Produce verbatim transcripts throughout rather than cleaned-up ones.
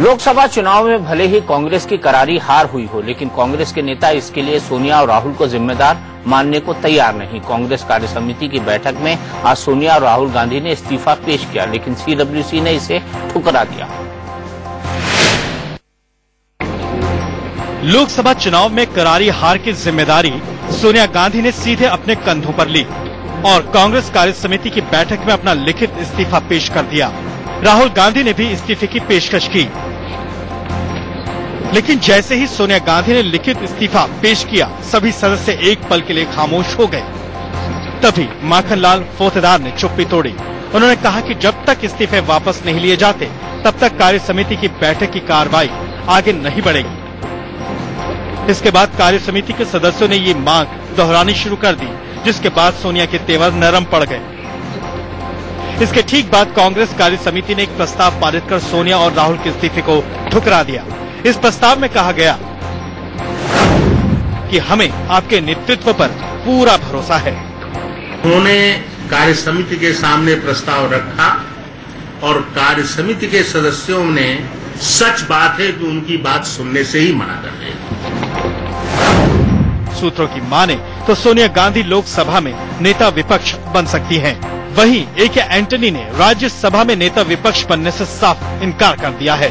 लोकसभा चुनाव में भले ही कांग्रेस की करारी हार हुई हो, लेकिन कांग्रेस के नेता इसके लिए सोनिया और राहुल को जिम्मेदार मानने को तैयार नहीं। कांग्रेस कार्य समिति की बैठक में आज सोनिया और राहुल गांधी ने इस्तीफा पेश किया, लेकिन सीडब्ल्यूसी ने इसे ठुकरा दिया। लोकसभा चुनाव में करारी हार की जिम्मेदारी सोनिया गांधी ने सीधे अपने कंधों पर ली और कांग्रेस कार्य समिति की बैठक में अपना लिखित इस्तीफा पेश कर दिया। राहुल गांधी ने भी इस्तीफे की पेशकश की, लेकिन जैसे ही सोनिया गांधी ने लिखित इस्तीफा पेश किया, सभी सदस्य एक पल के लिए खामोश हो गए। तभी माखनलाल फोतेदार ने चुप्पी तोड़ी। उन्होंने कहा कि जब तक इस्तीफे वापस नहीं लिए जाते, तब तक कार्य समिति की बैठक की कार्रवाई आगे नहीं बढ़ेगी। इसके बाद कार्य समिति के सदस्यों ने ये मांग दोहरानी शुरू कर दी, जिसके बाद सोनिया के तेवर नरम पड़ गए। इसके ठीक बाद कांग्रेस कार्य समिति ने एक प्रस्ताव पारित कर सोनिया और राहुल के इस्तीफे को ठुकरा दिया। इस प्रस्ताव में कहा गया कि हमें आपके नेतृत्व पर पूरा भरोसा है। उन्होंने कार्य समिति के सामने प्रस्ताव रखा और कार्य समिति के सदस्यों ने सच बात है कि उनकी बात सुनने से ही मना कर दिया। सूत्रों की माने तो सोनिया गांधी लोकसभा में नेता विपक्ष बन सकती हैं। वहीं ए क े एंटनी ने राज्यसभा में नेता विपक्ष बनने से साफ इनकार कर दिया है।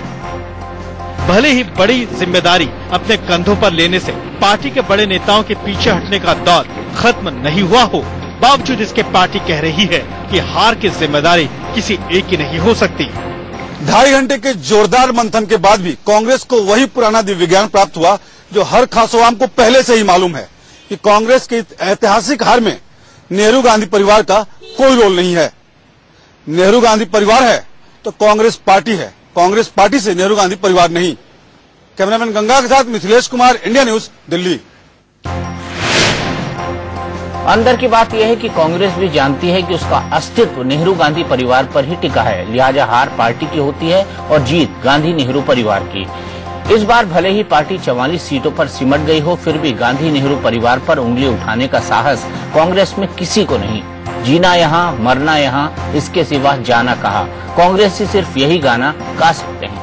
भले ही बड़ी जिम्मेदारी अपने कंधों पर लेने से पार्टी के बड़े नेताओं के पीछे हटने का दौर खत्म नहीं हुआ हो, बावजूद इसके पार्टी कह रही है कि हार की जिम्मेदारी किसी एक की नहीं हो सकती। ढाई घंटे के जोरदार मंथन के बाद भी कांग्रेस को वही पुराना दिव्यज्ञान प्राप्त हुआ जो हर खासवाम को पहले से ही मालूम है कि कांग्रेस की ऐतिहासिक हार में नेहरू गांधी परिवार का कोई रोल नहीं है। नेहरू गांधी परिवार है तो कांग्रेस पार्टी है, कांग्रेस पार्टी से नेहरू गांधी परिवार नहीं। कैमरामैन गंगा के साथ मिथिलेश कुमार, इंडिया न्यूज, दिल्ली। अंदर की बात यह है कि कांग्रेस भी जानती है कि उसका अस्तित्व नेहरू गांधी परिवार पर ही टिका है, लिहाजा हार पार्टी की होती है और जीत गांधी नेहरू परिवार की। इस बार भले ही पार्टी चवालीस सीटों पर सिमट गई हो, फिर भी गांधी नेहरू परिवार पर उंगली उठाने का साहस कांग्रेस में किसी को नहीं। जीना यहाँ मरना यहाँ, इसके सिवा जाना कहाँ, कांग्रेसी सिर्फ यही गाना गा सकते हैं।